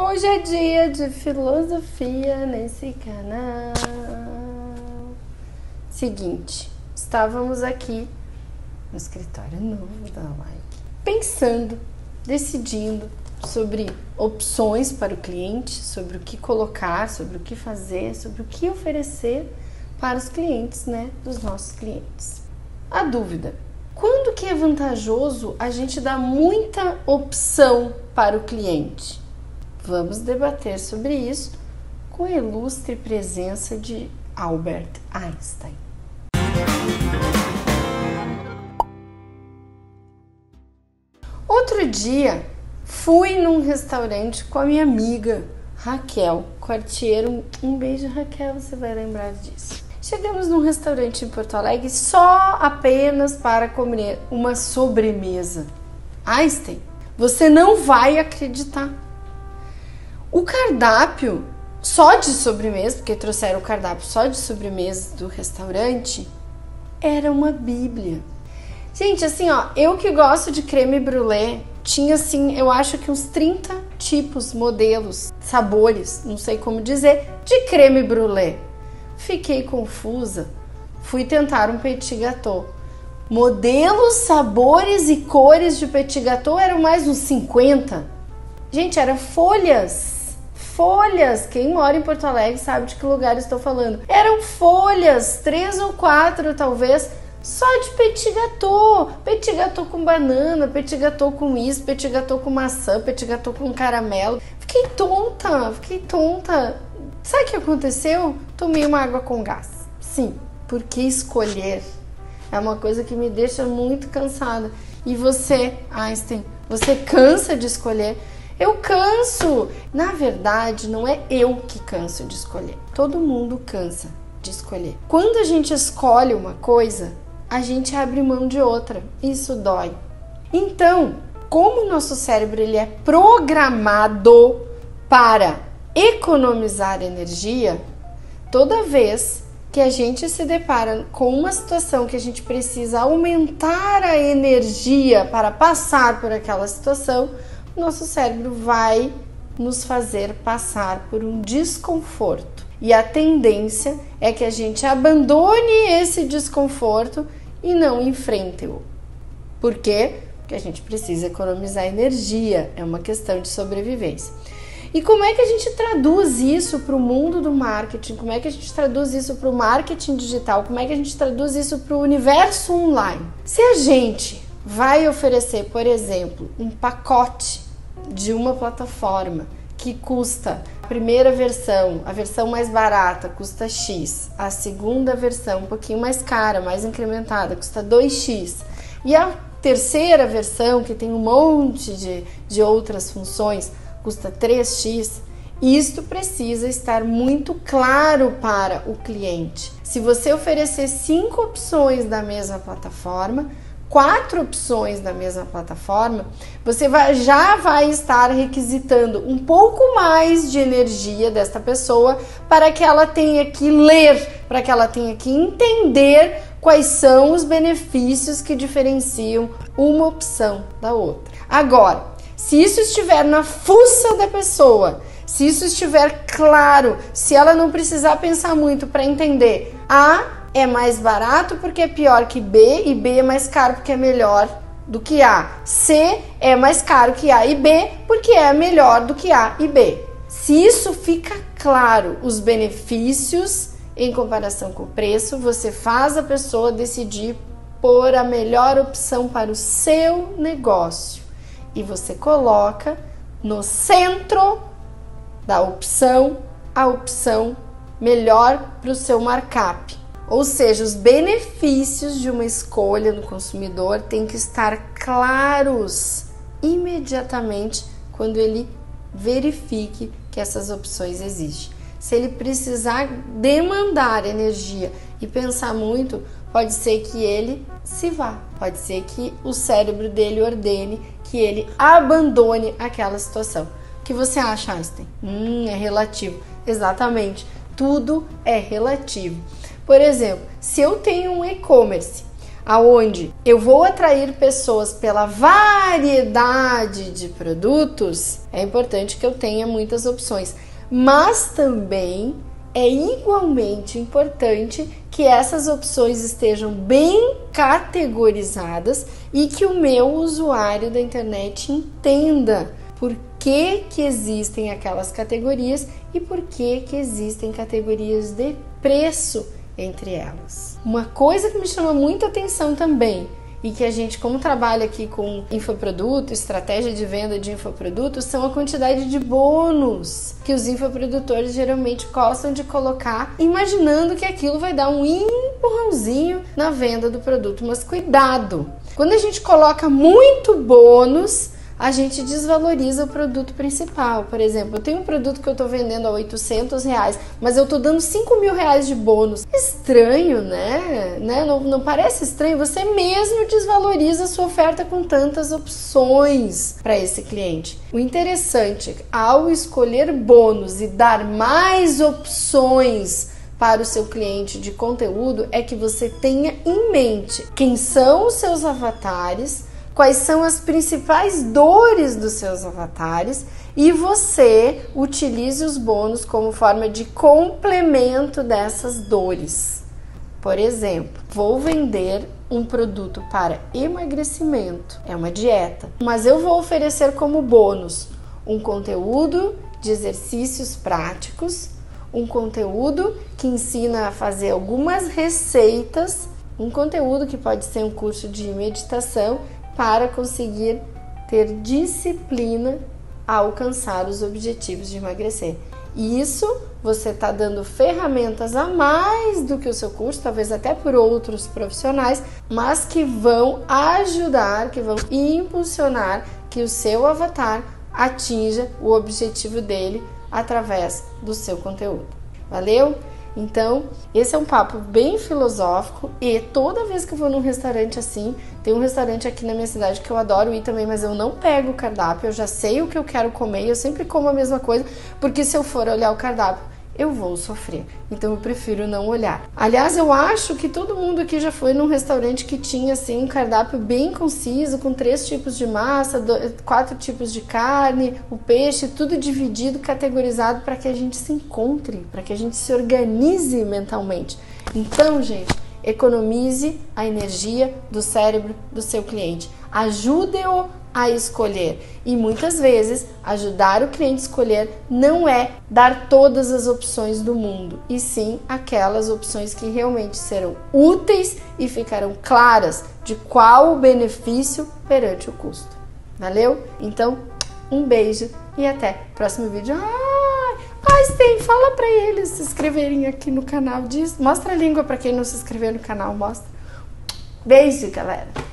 Hoje é dia de filosofia nesse canal. Seguinte, estávamos aqui no escritório novo da Like, pensando, decidindo sobre opções para o cliente, sobre o que colocar, sobre o que fazer, sobre o que oferecer para os clientes, né, dos nossos clientes. A dúvida: quando que é vantajoso a gente dar muita opção para o cliente? Vamos debater sobre isso com a ilustre presença de Albert Einstein. Outro dia, fui num restaurante com a minha amiga Raquel Quarteiro. Um beijo, Raquel, você vai lembrar disso. Chegamos num restaurante em Porto Alegre só apenas para comer uma sobremesa. Einstein, você não vai acreditar. O cardápio só de sobremesa, porque trouxeram o cardápio só de sobremesa do restaurante, era uma bíblia. Gente, assim, ó, eu que gosto de creme brulee, tinha assim, eu acho que uns 30 tipos, modelos, sabores, não sei como dizer, de creme brulee. Fiquei confusa, fui tentar um petit gâteau. Modelos, sabores e cores de petit gâteau eram mais uns 50. Gente, eram folhas, folhas. Quem mora em Porto Alegre sabe de que lugar estou falando. Eram folhas, 3 ou 4 talvez, só de petit gâteau com banana, petit gâteau com isso, petit gâteau com maçã, petit gâteau com caramelo. Fiquei tonta, fiquei tonta. Sabe o que aconteceu? Tomei uma água com gás. Sim, porque escolher é uma coisa que me deixa muito cansada. E você, Einstein, você cansa de escolher? Eu canso! Na verdade, não é eu que canso de escolher. Todo mundo cansa de escolher. Quando a gente escolhe uma coisa, a gente abre mão de outra. Isso dói. Então, como o nosso cérebro ele é programado para economizar energia, toda vez que a gente se depara com uma situação que a gente precisa aumentar a energia para passar por aquela situação, o nosso cérebro vai nos fazer passar por um desconforto. E a tendência é que a gente abandone esse desconforto e não enfrente-o. Por quê? Porque a gente precisa economizar energia, é uma questão de sobrevivência. E como é que a gente traduz isso para o mundo do marketing? Como é que a gente traduz isso para o marketing digital? Como é que a gente traduz isso para o universo online? Se a gente vai oferecer, por exemplo, um pacote de uma plataforma que custa a primeira versão, a versão mais barata, custa X, a segunda versão, um pouquinho mais cara, mais incrementada, custa 2X, e a terceira versão, que tem um monte de outras funções, custa 3X, isto precisa estar muito claro para o cliente. Se você oferecer 5 opções da mesma plataforma, 4 opções da mesma plataforma, você já vai estar requisitando um pouco mais de energia desta pessoa para que ela tenha que ler, para que ela tenha que entender quais são os benefícios que diferenciam uma opção da outra. Agora, se isso estiver na fuça da pessoa, se isso estiver claro, se ela não precisar pensar muito para entender, A é mais barato porque é pior que B, e B é mais caro porque é melhor do que A. C é mais caro que A e B porque é melhor do que A e B. Se isso fica claro, os benefícios em comparação com o preço, você faz a pessoa decidir por a melhor opção para o seu negócio. E você coloca no centro da opção a opção melhor para o seu markup. Ou seja, os benefícios de uma escolha no consumidor têm que estar claros imediatamente quando ele verifique que essas opções existem. Se ele precisar demandar energia e pensar muito, pode ser que ele se vá, pode ser que o cérebro dele ordene que ele abandone aquela situação. O que você acha, Einstein? É relativo. Exatamente, tudo é relativo. Por exemplo, se eu tenho um e-commerce, aonde eu vou atrair pessoas pela variedade de produtos, é importante que eu tenha muitas opções. Mas também é igualmente importante que essas opções estejam bem categorizadas e que o meu usuário da internet entenda por que que existem aquelas categorias e por que que existem categorias de preço entre elas. Uma coisa que me chama muita atenção também e que a gente, como trabalha aqui com infoproduto, estratégia de venda de infoprodutos, são a quantidade de bônus que os infoprodutores geralmente gostam de colocar, imaginando que aquilo vai dar um empurrãozinho na venda do produto. Mas cuidado! Quando a gente coloca muito bônus, a gente desvaloriza o produto principal. Por exemplo, eu tenho um produto que eu estou vendendo a R$800, mas eu estou dando R$5.000 de bônus. Estranho, né? Não parece estranho? Você mesmo desvaloriza a sua oferta com tantas opções para esse cliente. O interessante, ao escolher bônus e dar mais opções para o seu cliente de conteúdo, é que você tenha em mente quem são os seus avatares, quais são as principais dores dos seus avatares e você utilize os bônus como forma de complemento dessas dores. Por exemplo, vou vender um produto para emagrecimento, é uma dieta, mas eu vou oferecer como bônus um conteúdo de exercícios práticos, um conteúdo que ensina a fazer algumas receitas, um conteúdo que pode ser um curso de meditação, para conseguir ter disciplina a alcançar os objetivos de emagrecer. E isso você está dando ferramentas a mais do que o seu curso, talvez até por outros profissionais, mas que vão ajudar, que vão impulsionar que o seu avatar atinja o objetivo dele através do seu conteúdo. Valeu? Então, esse é um papo bem filosófico e toda vez que eu vou num restaurante assim, tem um restaurante aqui na minha cidade que eu adoro ir também, mas eu não pego o cardápio, eu já sei o que eu quero comer e eu sempre como a mesma coisa, porque se eu for olhar o cardápio, eu vou sofrer. Então, eu prefiro não olhar. Aliás, eu acho que todo mundo aqui já foi num restaurante que tinha assim um cardápio bem conciso, com 3 tipos de massa, 4 tipos de carne, o peixe, tudo dividido, categorizado para que a gente se encontre, para que a gente se organize mentalmente. Então, gente, economize a energia do cérebro do seu cliente. Ajude-o a escolher. E muitas vezes ajudar o cliente a escolher não é dar todas as opções do mundo, e sim aquelas opções que realmente serão úteis e ficarão claras de qual o benefício perante o custo. Valeu? Então, um beijo e até o próximo vídeo. Mas tem, fala para eles se inscreverem aqui no canal. Mostra a língua para quem não se inscrever no canal, mostra. Beijo, galera!